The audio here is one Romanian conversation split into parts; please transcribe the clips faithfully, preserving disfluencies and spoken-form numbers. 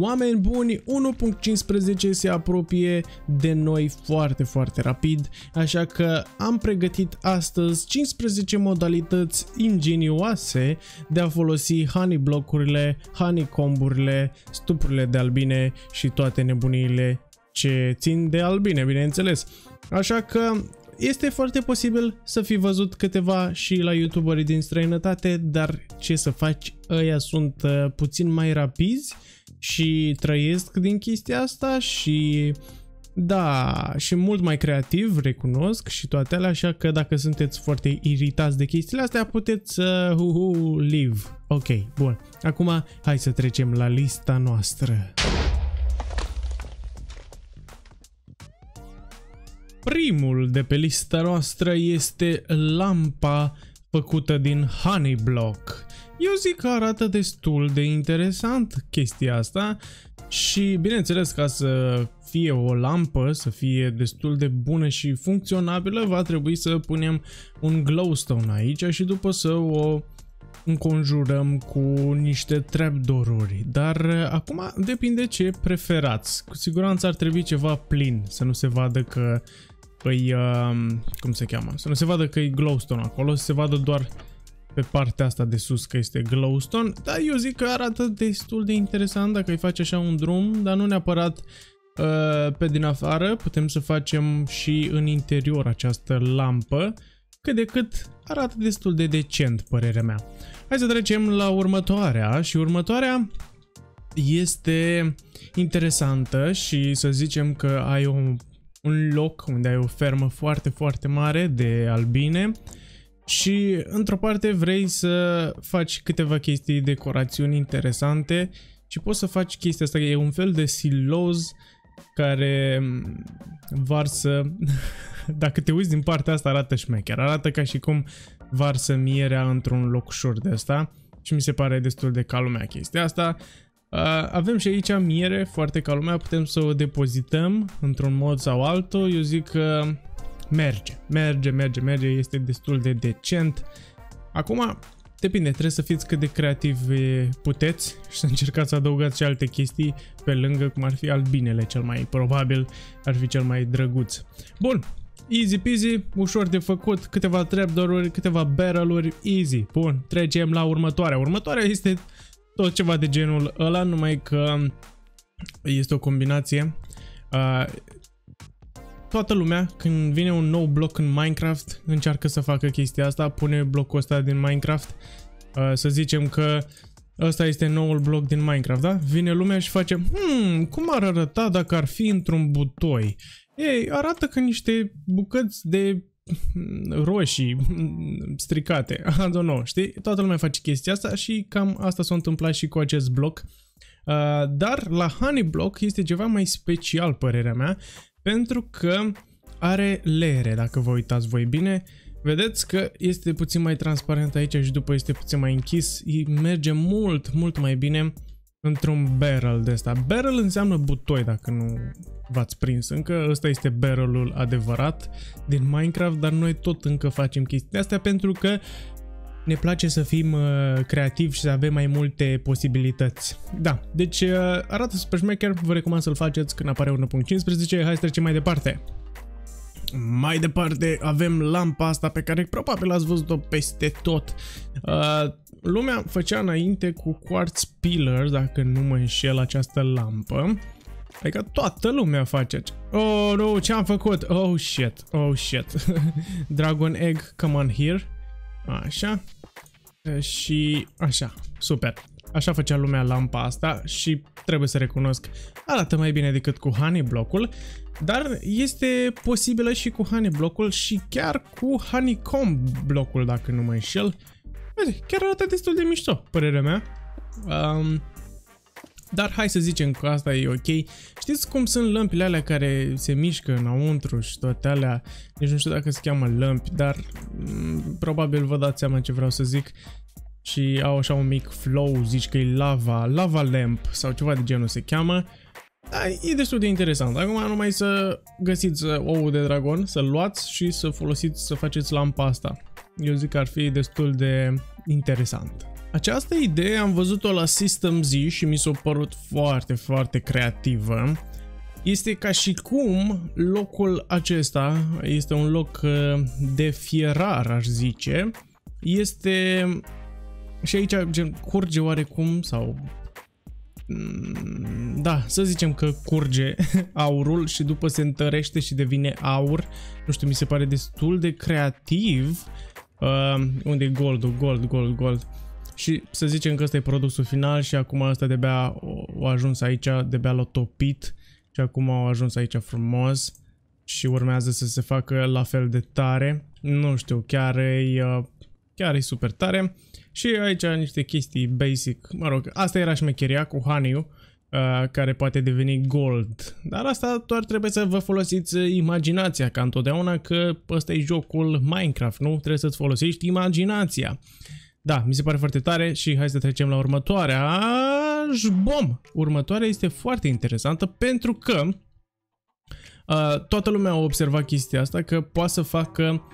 Oameni buni, unu punct cincisprezece se apropie de noi foarte, foarte rapid, așa că am pregătit astăzi cincisprezece modalități ingenioase de a folosi honey blocurile, honeycomburile, stupurile de albine și toate nebuniile ce țin de albine, bineînțeles. Așa că este foarte posibil să fi văzut câteva și la youtuberii din străinătate, dar ce să faci, ăia sunt uh, puțin mai rapizi și trăiesc din chestia asta și da, și mult mai creativ, recunosc, și toate alea, așa că dacă sunteți foarte iritați de chestiile astea, puteți uh, uhu, leave. Ok, bun. Acum hai să trecem la lista noastră. Primul de pe lista noastră este lampa făcută din honey block. Eu zic că arată destul de interesant chestia asta și bineînțeles, ca să fie o lampă, să fie destul de bună și funcționabilă, va trebui să punem un glowstone aici și după să o înconjurăm cu niște trapdoor-uri, dar acum depinde ce preferați. Cu siguranță ar trebui ceva plin, să nu se vadă că îi, cum se cheamă, să nu se vadă că e glowstone acolo, să se vadă doar pe partea asta de sus că este glowstone, dar eu zic că arată destul de interesant dacă îi faci așa un drum, dar nu neapărat pe din afară, putem să facem și în interior această lampă, cât de cât arată destul de decent, părerea mea. Hai să trecem la următoarea și următoarea este interesantă și să zicem că ai un, un loc unde ai o fermă foarte, foarte mare de albine și într-o parte vrei să faci câteva chestii, decorațiuni interesante și poți să faci chestia asta, că e un fel de siloz care varsă, dacă te uiți din partea asta arată șmecher, arată ca și cum varsă mierea într-un locșor de asta și mi se pare destul de calumea chestia asta. Avem și aici miere foarte calumea, putem să o depozităm într-un mod sau altul, eu zic că merge, merge, merge, merge, este destul de decent. Acum depinde, trebuie să fiți cât de creativi puteți și să încercați să adăugați și alte chestii pe lângă, cum ar fi albinele, cel mai probabil ar fi cel mai drăguț. Bun, easy peasy, ușor de făcut, câteva trapdoor-uri, câteva barrel-uri, easy. Bun, trecem la următoarea. Următoarea este tot ceva de genul ăla, numai că este o combinație. Uh, Toată lumea, când vine un nou bloc în Minecraft, încearcă să facă chestia asta, pune blocul ăsta din Minecraft, să zicem că ăsta este noul bloc din Minecraft, da? Vine lumea și face, hmm, cum ar arăta dacă ar fi într-un butoi? Ei, arată ca niște bucăți de roșii stricate, I don't know, știi? Toată lumea face chestia asta și cam asta s-a întâmplat și cu acest bloc. Dar la honey block este ceva mai special, părerea mea, pentru că are leere, dacă vă uitați voi bine, vedeți că este puțin mai transparent aici și după este puțin mai închis, merge mult, mult mai bine într-un barrel de ăsta. Barrel înseamnă butoi, dacă nu v-ați prins încă, ăsta este barrelul adevărat din Minecraft, dar noi tot încă facem chestia asta pentru că ne place să fim uh, creativi și să avem mai multe posibilități. Da, deci uh, arată super șmecher, vă recomand să-l faceți când apare unu punct cincisprezece. Hai să trecem mai departe. Mai departe avem lampa asta pe care probabil ați văzut-o peste tot. Uh, lumea făcea înainte cu quartz pillar, dacă nu mă înșel, această lampă. Adică toată lumea face. Oh, no, ce-am făcut? Oh, shit, oh, shit. Dragon egg, come on here. Așa. Și așa, super. Așa făcea lumea lampa asta și trebuie să recunosc, arată mai bine decât cu honey block-ul, dar este posibilă și cu honey block-ul și chiar cu honeycomb block-ul, dacă nu mă înșel. Chiar arată destul de mișto, părerea mea. Um, dar hai să zicem că asta e ok. Știți cum sunt lămpile alea care se mișcă înăuntru și toate alea? Deci nu știu dacă se cheamă lămpi, dar probabil vă dați seama ce vreau să zic. Și au așa un mic flow, zici că e lava, lava lamp sau ceva de genul se cheamă. Dar e destul de interesant. Acum numai să găsiți ouul de dragon, să-l luați și să folosiți, să faceți lampa asta. Eu zic că ar fi destul de interesant. Această idee am văzut-o la System Z și mi s-a părut foarte, foarte creativă. Este ca și cum locul acesta, este un loc de fierar, aș zice, este... Și aici gen, curge oarecum sau... Da, să zicem că curge aurul și după se întărește și devine aur. Nu știu, mi se pare destul de creativ. Uh, unde e goldul? Gold, gold, gold. Și să zicem că ăsta e produsul final și acum ăsta de-abia o ajuns aici, de-abia l-a topit. Și acum au ajuns aici frumos și urmează să se facă la fel de tare. Nu știu, chiar e, chiar e super tare. Și aici niște chestii basic. Mă rog, asta era șmecheria cu haniu, care poate deveni gold. Dar asta doar trebuie să vă folosiți imaginația, ca întotdeauna, că ăsta e jocul Minecraft, nu? Trebuie să-ți folosești imaginația. Da, mi se pare foarte tare și hai să trecem la următoarea. Bom! Următoarea este foarte interesantă pentru că uh, toată lumea a observat chestia asta, că poate să facă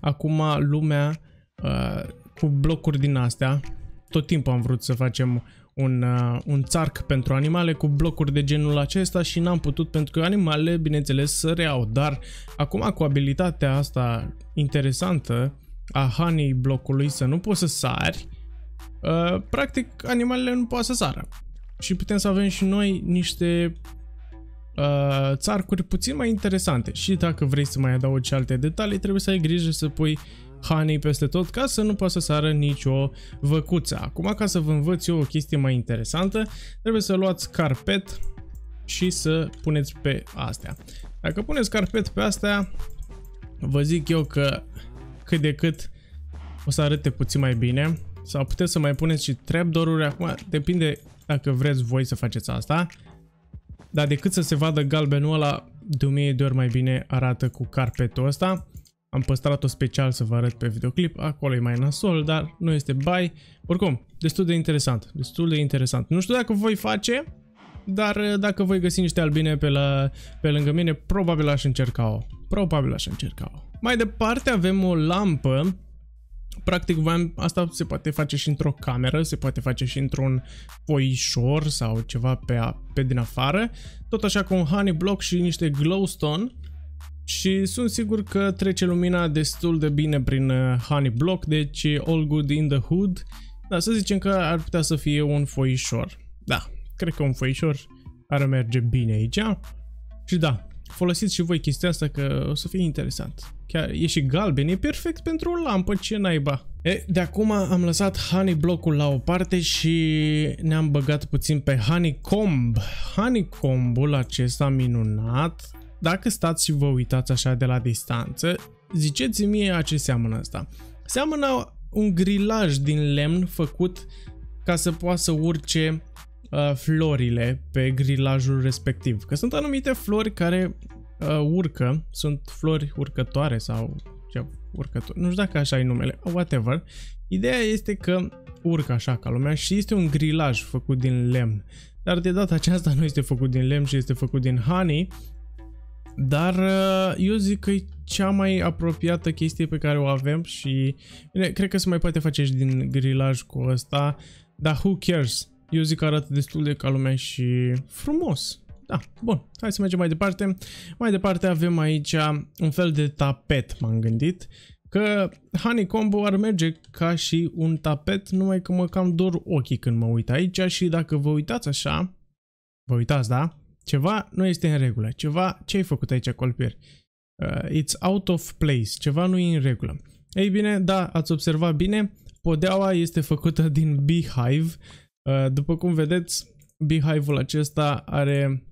acum lumea uh, cu blocuri din astea. Tot timpul am vrut să facem un, uh, un țarc pentru animale cu blocuri de genul acesta și n-am putut pentru că animalele, bineînțeles, să reau. Dar acum cu abilitatea asta interesantă a honey blocului să nu poți să sari, Uh, practic, animalele nu poate să sară. Și putem să avem și noi niște uh, țarcuri puțin mai interesante. Și dacă vrei să mai adaugi alte detalii, trebuie să ai grijă să pui honey peste tot, ca să nu poată să sară nicio văcuță. Acum, ca să vă învăț eu o chestie mai interesantă, trebuie să luați carpet și să puneți pe astea. Dacă puneți carpet pe astea, vă zic eu că cât de cât o să arate puțin mai bine. Sau puteți să mai puneți și trapdoor-uri. Acum depinde dacă vreți voi să faceți asta. Dar decât să se vadă galbenul ăla, de o mie de ori mai bine arată cu carpetul ăsta. Am păstrat-o special să vă arăt pe videoclip. Acolo e mai nasol, dar nu este bai. Oricum, destul de interesant. Destul de interesant. Nu știu dacă voi face, dar dacă voi găsi niște albine pe, la, pe lângă mine, probabil aș încerca-o. Probabil aș încerca-o. Mai departe avem o lampă. Practic, asta se poate face și într-o cameră, se poate face și într-un foișor sau ceva pe, a, pe din afară. Tot așa cu un honey block și niște glowstone. Și sunt sigur că trece lumina destul de bine prin honey block, deci all good in the hood. Da, să zicem că ar putea să fie un foișor. Da, cred că un foișor ar merge bine aici. Și da, folosiți și voi chestia asta că o să fie interesant. Chiar e și galben, e perfect pentru o lampă, ce naiba. E, de acum am lăsat honey blocul la o parte și ne-am băgat puțin pe honeycomb. Honeycombul acesta minunat, dacă stați și vă uitați așa de la distanță, ziceți-mi mie a ce seamănă asta. Seamănă un grilaj din lemn făcut ca să poată să urce uh, florile pe grilajul respectiv. Că sunt anumite flori care... Uh, urcă, sunt flori urcătoare sau ce urcătoare, nu știu dacă așa e numele, whatever. Ideea este că urcă așa ca lumea și este un grilaj făcut din lemn. Dar de data aceasta nu este făcut din lemn și este făcut din honey. Dar uh, eu zic că e cea mai apropiată chestie pe care o avem și bine, cred că se mai poate face și din grilaj cu ăsta. Dar who cares? Eu zic că arată destul de ca lumea și frumos. Da, bun, hai să mergem mai departe. Mai departe avem aici un fel de tapet, m-am gândit. Că honeycomb-ul ar merge ca și un tapet, numai că mă cam dor ochii când mă uit aici. Și dacă vă uitați așa, vă uitați, da? Ceva nu este în regulă. Ceva, ce ai făcut aici, Kolpir? Uh, it's out of place, ceva nu e în regulă. Ei bine, da, ați observat bine, podeaua este făcută din beehive. Uh, după cum vedeți, beehive-ul acesta are...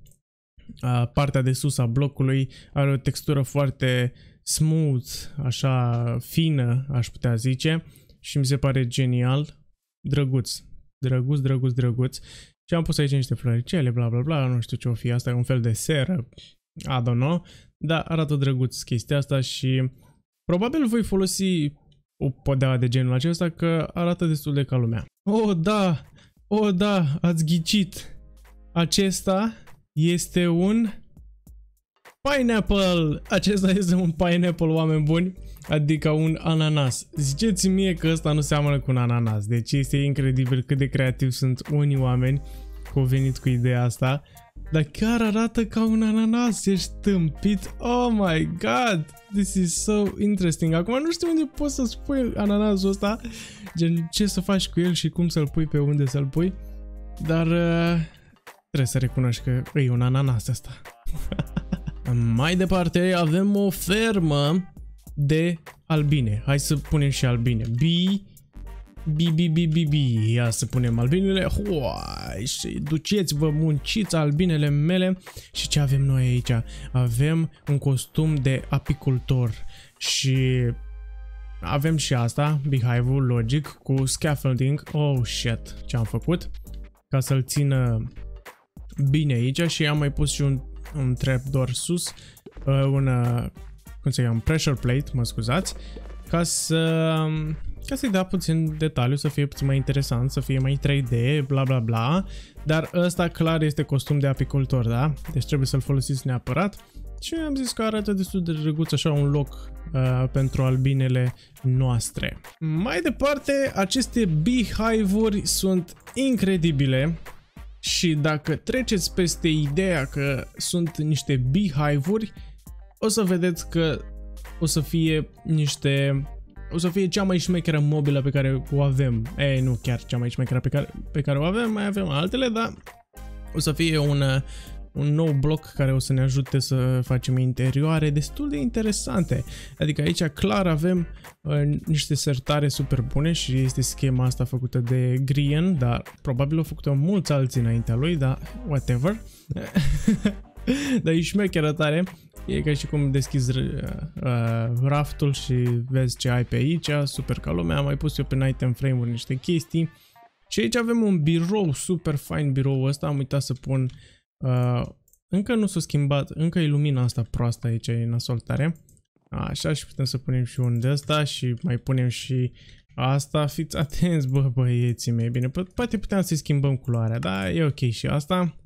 Partea de sus a blocului are o textură foarte smooth, așa fină, aș putea zice, și mi se pare genial, drăguț, drăguț, drăguț, drăguț. Și am pus aici niște floricele, bla bla bla, nu știu ce o fi asta, e un fel de seră, I don't know, dar arată drăguț chestia asta și probabil voi folosi o podea de genul acesta că arată destul de ca lumea. Oh, da, oh, da, ați ghicit, acesta... Este un Pineapple! Acesta este un pineapple, oameni buni, adică un ananas. Ziceți-mi mie că ăsta nu seamănă cu un ananas. Deci este incredibil cât de creativi sunt unii oameni că au venit cu ideea asta. Dar chiar arată ca un ananas, ești tâmpit. Oh my god, this is so interesting. Acum nu știu unde poți să-ți pui ananasul ăsta, gen ce să faci cu el și cum să-l pui, pe unde să-l pui. Dar uh, trebuie să recunoști că e un ananas asta. Mai departe avem o fermă de albine. Hai să punem și albine. Bi, bi, bi, bi, bi, bi. Ia să punem albinele. Duceți-vă, munciți, albinele mele. Și ce avem noi aici? Avem un costum de apicultor. Și avem și asta, beehive-ul, logic, cu scaffolding. Oh shit, ce am făcut? Ca să-l țină bine aici. Și am mai pus și un un trapdoor sus, un, cum se cheamă, pressure plate, mă scuzați, ca să, ca să-i dea puțin detaliu, să fie puțin mai interesant, să fie mai trei D, bla bla bla, dar ăsta clar este costum de apicultor, da? Deci trebuie să-l folosiți neapărat și am zis că arată destul de drăguț așa un loc uh, pentru albinele noastre. Mai departe, aceste beehive-uri sunt incredibile. Și dacă treceți peste ideea că sunt niște beehive-uri, o să vedeți că o să fie niște... O să fie cea mai șmecheră mobilă pe care o avem. Ei, nu chiar cea mai șmecheră pe care, pe care o avem, mai avem altele, dar o să fie un, un nou bloc care o să ne ajute să facem interioare destul de interesante. Adică aici clar avem uh, niște sertare super bune și este schema asta făcută de Green, dar probabil o făcut-o mulți alții înaintea lui, dar whatever. Dar e șmecheră tare. E ca și cum deschizi uh, raftul și vezi ce ai pe aici, super ca lumea. Am mai pus eu pe item frame-uri niște chestii. Și aici avem un birou, super fine biroul ăsta. Am uitat să pun... Uh, încă nu s-a schimbat, încă e lumina asta proastă aici, e nasol tare. Așa, și putem să punem și un de ăsta și mai punem și asta. Fiți atenți, bă, băieții mei, bine, poate puteam să-i schimbăm culoarea, dar e ok și asta.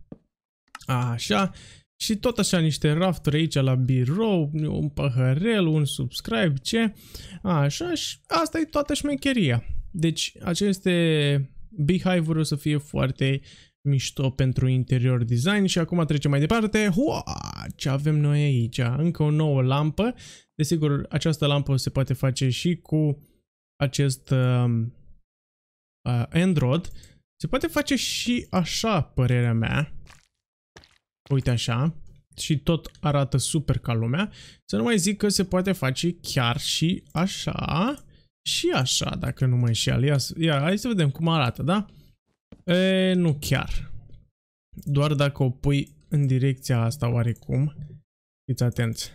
Așa, și tot așa niște rafturi aici la birou, un paharel, un subscribe, ce. Așa, și asta e toată șmecheria. Deci aceste beehive-uri o să fie foarte mișto pentru interior design. Și acum trecem mai departe. Hua! Ce avem noi aici? Încă o nouă lampă. Desigur, această lampă se poate face și cu acest uh, uh, end rod. Se poate face și așa, părerea mea. Uite așa. Și tot arată super ca lumea. Să nu mai zic că se poate face chiar și așa. Și așa, dacă nu mă înșel. Ia, ia, hai să vedem cum arată, da? E, nu chiar. Doar dacă o pui în direcția asta oarecum. Fiți atenți.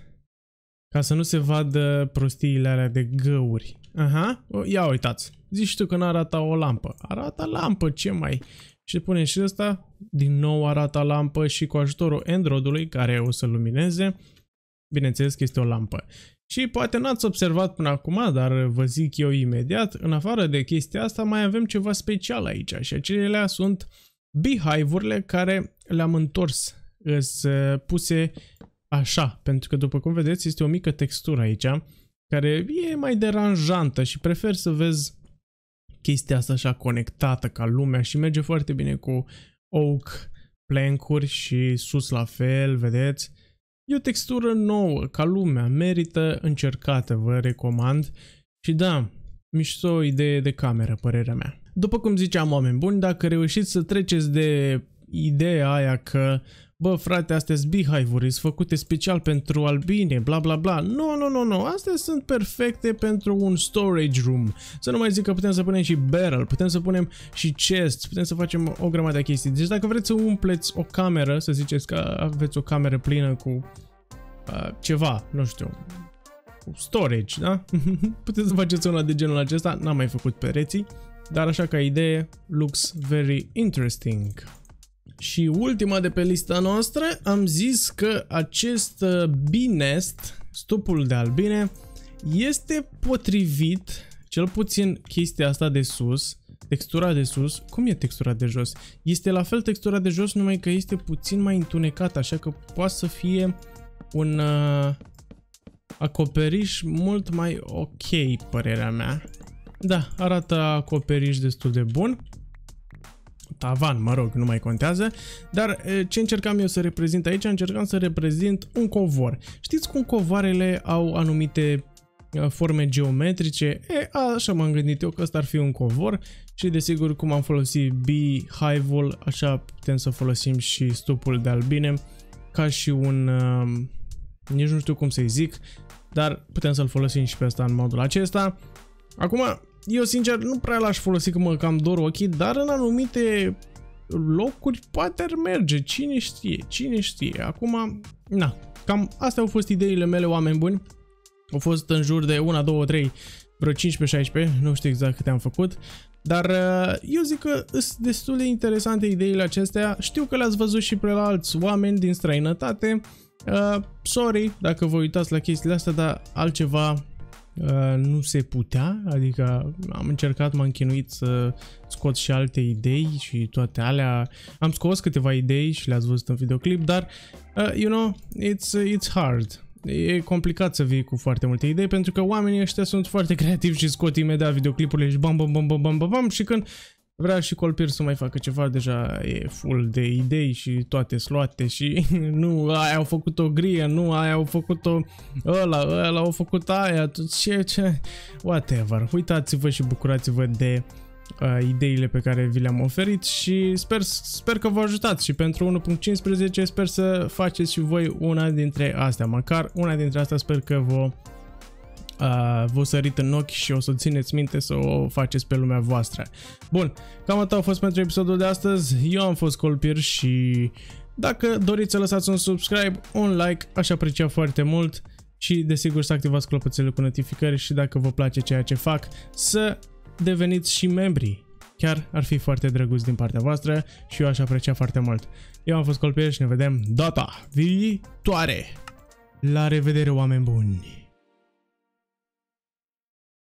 Ca să nu se vadă prostiile alea de găuri. Aha. Ia uitați. Zici tu că nu arată o lampă. Arată lampă, ce mai? Și pune și ăsta. Din nou arată lampă și cu ajutorul end-rodului care o să lumineze. Bineînțeles că este o lampă. Și poate n-ați observat până acum, dar vă zic eu imediat, în afară de chestia asta mai avem ceva special aici și acelea sunt beehive-urile care le-am întors, îs puse așa, pentru că după cum vedeți este o mică textură aici care e mai deranjantă și prefer să vezi chestia asta așa conectată ca lumea și merge foarte bine cu oak plank-uri și sus la fel, vedeți? E o textură nouă, ca lumea, merită încercată, vă recomand. Și da, mișto o idee de cameră, părerea mea. După cum ziceam, oameni buni, dacă reușiți să treceți de ideea aia că bă, frate, astea sunt beehive-uri, sunt făcute special pentru albine, bla bla bla. Nu, nu, nu, nu, astea sunt perfecte pentru un storage room. Să nu mai zic că putem să punem și barrel, putem să punem și chest, putem să facem o grămadă de chestii. Deci dacă vreți să umpleți o cameră, să ziceți că aveți o cameră plină cu uh, ceva, nu știu, cu storage, da? Puteți să faceți una de genul acesta, n-am mai făcut pereții, dar așa ca idee, looks very interesting. Și ultima de pe lista noastră, am zis că acest bee nest, stupul de albine, este potrivit, cel puțin chestia asta de sus, textura de sus, cum e textura de jos? Este la fel textura de jos, numai că este puțin mai întunecată, așa că poate să fie un uh, acoperiș mult mai ok, părerea mea. Da, arată acoperiș destul de bun. Tavan, mă rog, nu mai contează. Dar ce încercam eu să reprezint aici? Încercam să reprezint un covor. Știți cum covoarele au anumite forme geometrice? E, așa m-am gândit eu că ăsta ar fi un covor. Și desigur, cum am folosit beehive-ul, așa putem să folosim și stupul de albine ca și un... nici nu știu cum să-i zic, dar putem să-l folosim și pe ăsta în modul acesta. Acum, eu sincer nu prea l-aș folosi că mă cam dor ochii, dar în anumite locuri poate ar merge, cine știe, cine știe. Acum, na, cam astea au fost ideile mele, oameni buni. Au fost în jur de unu, doi, trei, vreo cincisprezece, șaisprezece, nu știu exact câte am făcut. Dar eu zic că sunt destul de interesante ideile acestea. Știu că le-ați văzut și pe la alți oameni din străinătate. Uh, sorry dacă vă uitați la chestiile astea, dar altceva... Uh, nu se putea, adică am încercat, m-am chinuit să scot și alte idei și toate alea. Am scos câteva idei și le-ați văzut în videoclip, dar, uh, you know, it's, it's hard. E complicat să vii cu foarte multe idei, pentru că oamenii ăștia sunt foarte creativi și scot imediat videoclipurile și bam, bam, bam, bam, bam, bam, bam, și când vrea și Kolpir să mai facă ceva, deja e full de idei și toate sloate și nu, aia au făcut o grie, nu, aia au făcut-o ăla, ăla au făcut aia, ce, ce, whatever. Uitați-vă și bucurați-vă de uh, ideile pe care vi le-am oferit și sper, sper că vă ajutați și pentru unu punct cincisprezece sper să faceți și voi una dintre astea, măcar una dintre astea sper că vă... Uh, vă sărit în ochi și o să țineți minte să o faceți pe lumea voastră. Bun, cam atât a fost pentru episodul de astăzi. Eu am fost Kolpir și dacă doriți să lăsați un subscribe, un like, aș aprecia foarte mult și desigur să activați clopoțelul cu notificări și dacă vă place ceea ce fac, să deveniți și membri. Chiar ar fi foarte drăguț din partea voastră și eu aș aprecia foarte mult. Eu am fost Kolpir și ne vedem data viitoare. La revedere, oameni buni!